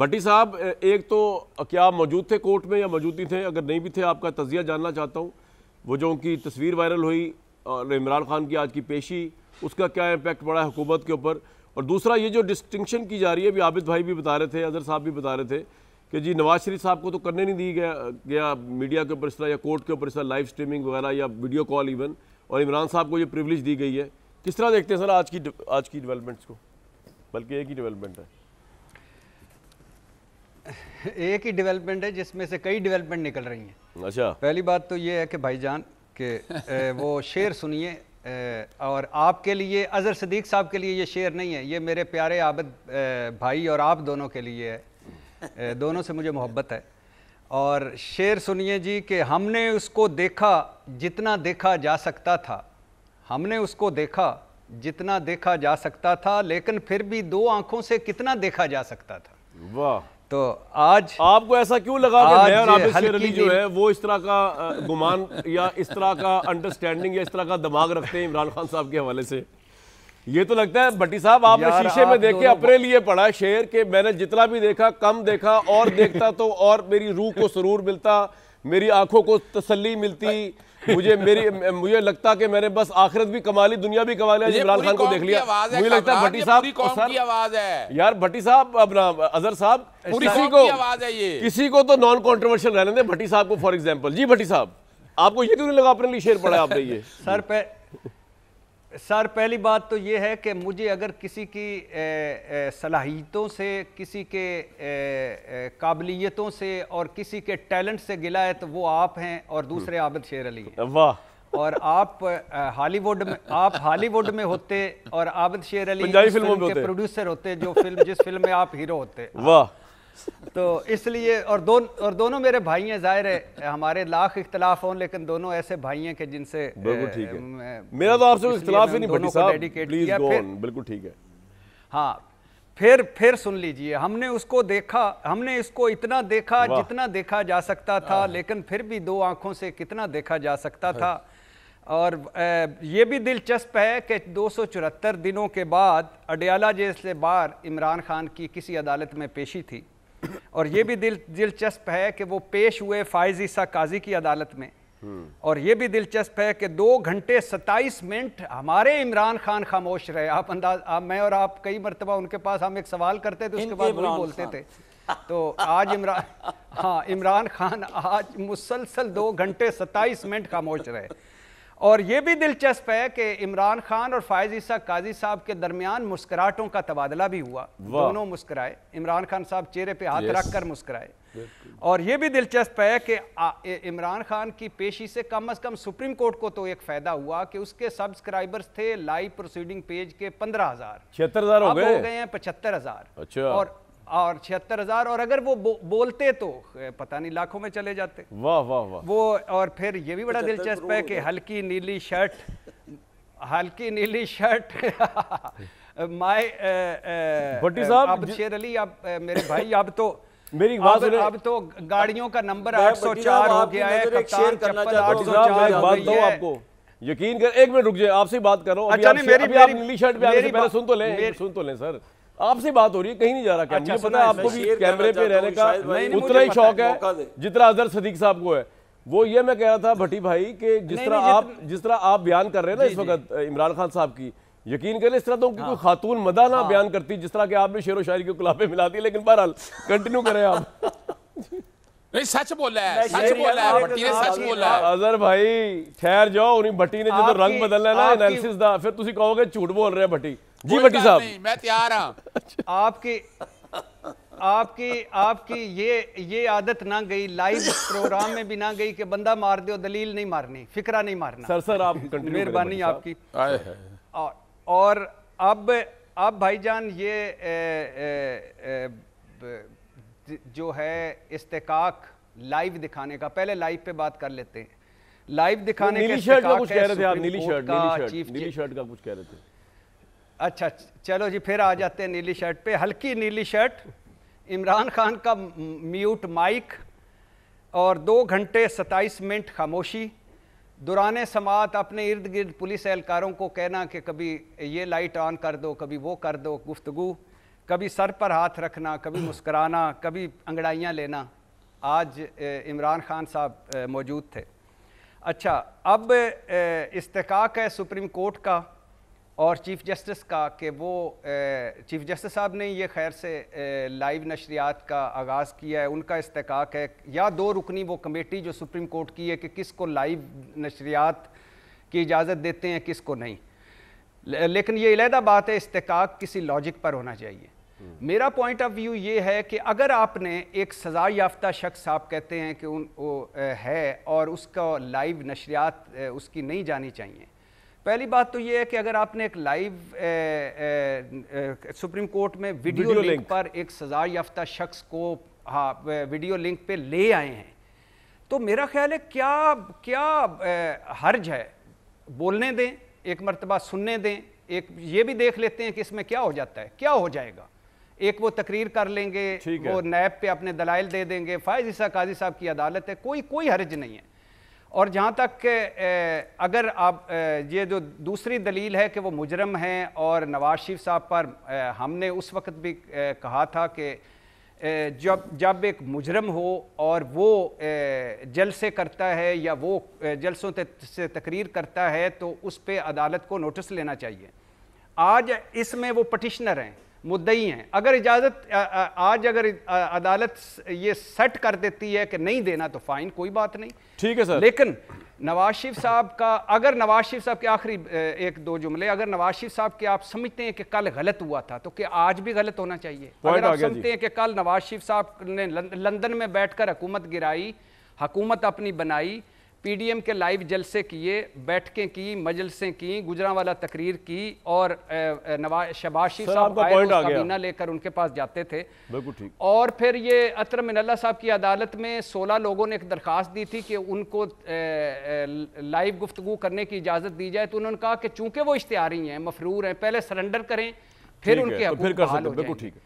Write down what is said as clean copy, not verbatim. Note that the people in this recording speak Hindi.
भट्टी साहब, एक तो क्या आप मौजूद थे कोर्ट में या मौजूद नहीं थे? अगर नहीं भी थे, आपका तजिया जानना चाहता हूँ। वो जो उनकी तस्वीर वायरल हुई और इमरान खान की आज की पेशी, उसका क्या इम्पैक्ट पड़ा है हुकूमत के ऊपर? और दूसरा ये जो डिस्टिंक्शन की जा रही है, अभी आबिद भाई भी बता रहे थे, अजहर साहब भी बता रहे थे कि जी नवाज शरीफ साहब को तो करने नहीं दी गया मीडिया के ऊपर इस तरह या कोर्ट के ऊपर इस तरह लाइव स्ट्रीमिंग वगैरह या वीडियो कॉल इवन, और इमरान साहब को ये प्रिविलेज दी गई है। किस तरह देखते हैं सर आज की डेवलपमेंट्स को? बल्कि एक ही डेवलपमेंट है, एक ही डेवलपमेंट है जिसमें से कई डेवलपमेंट निकल रही हैं। अच्छा, पहली बात तो ये है कि भाईजान के वो शेर सुनिए, और आपके लिए अजहर सिद्दीक साहब के लिए ये शेर नहीं है, ये मेरे प्यारे आबिद भाई और आप दोनों के लिए है, दोनों से मुझे मोहब्बत है। और शेर सुनिए जी कि हमने उसको देखा जितना देखा जा सकता था, हमने उसको देखा जितना देखा जा सकता था, लेकिन फिर भी दो आंखों से कितना देखा जा सकता था। वाह! तो आज आपको ऐसा क्यों लगा कि मैं और आबिद शेर अली जो है वो इस तरह का गुमान या इस तरह का अंडरस्टैंडिंग या इस तरह का दिमाग रखते हैं इमरान खान साहब के हवाले से? ये तो लगता है भट्टी साहब आपने शीशे में देख के अपने लिए पढ़ा शेर के, मैंने जितना भी देखा कम देखा, और देखता तो और मेरी रूह को सुरूर मिलता, मेरी आंखों को तसल्ली मिलती, मुझे लगता कि मैंने बस आखिरत भी कमा ली दुनिया भी कमा लिया। इमरान खान को देख लिया, मुझे लगता है भट्टी साहब आवाज है यार, भट्टी साहब अपना अजहर साहब किसी को तो नॉन कॉन्ट्रोवर्शियल रहने दें, भट्टी साहब को फॉर एग्जांपल। जी भट्टी साहब, आपको ये क्यों नहीं लगा अपने लिए शेर पड़ा आपने ये? सर पहली बात तो ये है कि मुझे अगर किसी की सलाहियतों से, किसी के काबिलियतों से और किसी के टैलेंट से गिला है तो वो आप हैं और दूसरे आबिद शेर अली हैं। वाह! और आप हॉलीवुड में होते और आबिद शेर अली के प्रोड्यूसर होते, जिस फिल्म में आप हीरो होते। वाह! तो इसलिए और दोनों मेरे भाई हैं, जाहिर है हमारे लाख इख्तलाफ हों लेकिन दोनों ऐसे भाई हैं कि जिनसे बिल्कुल ठीक है, मेरा तो आपसे इख्तलाफ ही नहीं। भट्टी साहब प्लीज गो ऑन, बिल्कुल ठीक है। हाँ, फिर सुन लीजिए, हमने उसको देखा, हमने इसको इतना देखा जितना देखा जा सकता था, लेकिन फिर भी दो आंखों से कितना देखा जा सकता था। और ये भी दिलचस्प है कि 274 दिनों के बाद अडयाला जेल से बाहर इमरान खान की किसी अदालत में पेशी थी, और ये भी दिलचस्प है कि वो पेश हुए फाइज ईसा काजी की अदालत में। और ये भी दिलचस्प है कि 2 घंटे 27 मिनट हमारे इमरान खान खामोश रहे। आप मैं और आप कई मरतबा उनके पास हम एक सवाल करते थे, उसके बाद वही बोलते थे। तो आज इमरान खान आज मुसलसल 2 घंटे 27 मिनट खामोश रहे। और ये भी दिलचस्प है कि इमरान खान और फाइज ईसा काजी साहब के दरमियान मुस्कुराहटों का तबादला भी हुआ, दोनों मुस्कुराए, इमरान खान साहब चेहरे पे हाथ रख कर मुस्कुराए। और ये भी दिलचस्प है कि इमरान खान की पेशी से कम से कम सुप्रीम कोर्ट को तो एक फायदा हुआ कि उसके सब्सक्राइबर्स थे लाइव प्रोसीडिंग पेज के 15,000, 76,000 हो गए हैं 75,000 और 76,000, और अगर वो बोलते तो पता नहीं लाखों में चले जाते। वाह वाह वाह! वो और फिर ये भी बड़ा दिलचस्प है कि हल्की नीली शर्ट भट्टी साहब अब शेर अली, अब मेरे भाई, अब तो गाड़ियों का नंबर 804 हो गया है, कप्तान चप्पल 804 हो गई है। आपको यकीन कर, एक मिनट रुक जाए, आपसे बात कर रहा हूँ। नीली शर्ट पे सुन तो लें सर, आपसे बात हो रही है, कहीं नहीं जा रहा। क्या मुझे पता है आपको भी कैमरे पे रहने का उतना ही शौक है जितना अजहर सिद्दीकी साहब को है। वो ये मैं कह रहा था भट्टी भाई कि जिस तरह आप बयान कर रहे हैं ना इस वक्त इमरान खान साहब की, यकीन करें इस तरह तो कोई खातून मदा ना बयान करती जिस तरह के आपने शेर व शायरी को गुलाबे मिला दी। लेकिन बहरहाल कंटिन्यू करें आप। नहीं, सच बोला है भट्टी ने, सच बोला है। अजहर भाई ठहर जाओ, उन्हीं भट्टी ने जो रंग बदलना है ना एनालिसिस दा, फिर तुसी कहोगे झूठ बोल रहे हैं भट्टी जी। भट्टी साहब मैं तैयार हूं। आपकी ये आदत ना गई, लाइव प्रोग्राम में भी ना गई कि बंदा मार दो, दलील नहीं मारनी, फिक्रा नहीं मारना। सर आप कंटिन्यू, मेहरबानी आपकी। और अब भाईजान ये जो है इस्तेकाक लाइव दिखाने का, पहले लाइव पे बात कर लेते हैं। लाइव दिखाने के नीली शर्ट का कुछ कह रहे थे। अच्छा चलो जी, फिर आ जाते हैं नीली शर्ट पे। हल्की नीली शर्ट, इमरान खान का म्यूट माइक, और 2 घंटे 27 मिनट खामोशी, दुराने समात अपने इर्द गिर्द पुलिस एहलकारों को कहना कि कभी ये लाइट ऑन कर दो, कभी वो कर दो, गुफ्तगू, कभी सर पर हाथ रखना, कभी मुस्कराना, कभी अंगड़ाइयाँ लेना। आज इमरान खान साहब मौजूद थे। अच्छा, अब इस्तिहक़ाक़ है सुप्रीम कोर्ट का और चीफ़ जस्टिस का कि वो चीफ़ जस्टिस साहब ने ये खैर से लाइव नशरियात का आगाज़ किया है, उनका इस्तिहक़ाक़ है या दो रुकनी वो कमेटी जो सुप्रीम कोर्ट की है कि किसको लाइव नशरियात की इजाज़त देते हैं किसको नहीं। लेकिन ये अलहदा बात है, इस्तिहक़ाक़ किसी लॉजिक पर होना चाहिए। मेरा पॉइंट ऑफ व्यू ये है कि अगर आपने एक सज़ा याफ्ता शख्स आप कहते हैं कि वो है और उसका लाइव नशरियात उसकी नहीं जानी चाहिए। पहली बात तो ये है कि अगर आपने एक लाइव सुप्रीम कोर्ट में वीडियो लिंक पर एक सज़ा याफ्ता शख्स को वीडियो लिंक पे ले आए हैं तो मेरा ख्याल है क्या हर्ज है, बोलने दें, एक मरतबा सुनने दें, एक ये भी देख लेते हैं कि इसमें क्या हो जाता है, क्या हो जाएगा। एक वो तकरीर कर लेंगे, वो नैब पे अपने दलाइल दे देंगे। फ़ाइज़ ईसा काजी साहब की अदालत है, कोई हर्ज नहीं है। और जहाँ तक अगर आप ये जो दूसरी दलील है कि वो मुजरम हैं और नवाज शरीफ साहब पर हमने उस वक्त भी कहा था कि जब एक मुजरम हो और वो जलसे करता है या वो जलसों से तकरीर करता है तो उस पर अदालत को नोटिस लेना चाहिए। आज इसमें वो पटिशनर हैं, मुद्दई हैं। अगर इजाज़त आज अगर अदालत ये सेट कर देती है कि नहीं देना तो फाइन, कोई बात नहीं, ठीक है सर। लेकिन नवाज शरीफ साहब का, अगर नवाज शरीफ साहब के आखिरी एक दो जुमले, अगर नवाज शरीफ साहब के आप समझते हैं कि कल गलत हुआ था तो क्या आज भी गलत होना चाहिए? अगर आप समझते हैं कि कल नवाज शरीफ साहब ने लंदन में बैठकर हुकूमत गिराई, हुकूमत अपनी बनाई, पीडीएम के लाइव जलसे किए, बैठकें की, मजलसें की, गुजरांवाला तकरीर की और नवाज शहबाज शरीफ साहब का काबीना लेकर उनके पास जाते थे, बिल्कुल ठीक। और फिर ये अतहर मिनल अल्लाह साहब की अदालत में 16 लोगों ने एक दरख्वास्त दी थी कि उनको लाइव गुफ्तगू करने की इजाज़त दी जाए तो उन्होंने कहा कि चूंकि वो इश्तिहारी हैं, मफरूर हैं, पहले सरेंडर करें फिर उनके हकूक़ बहाल हो जाएंगे।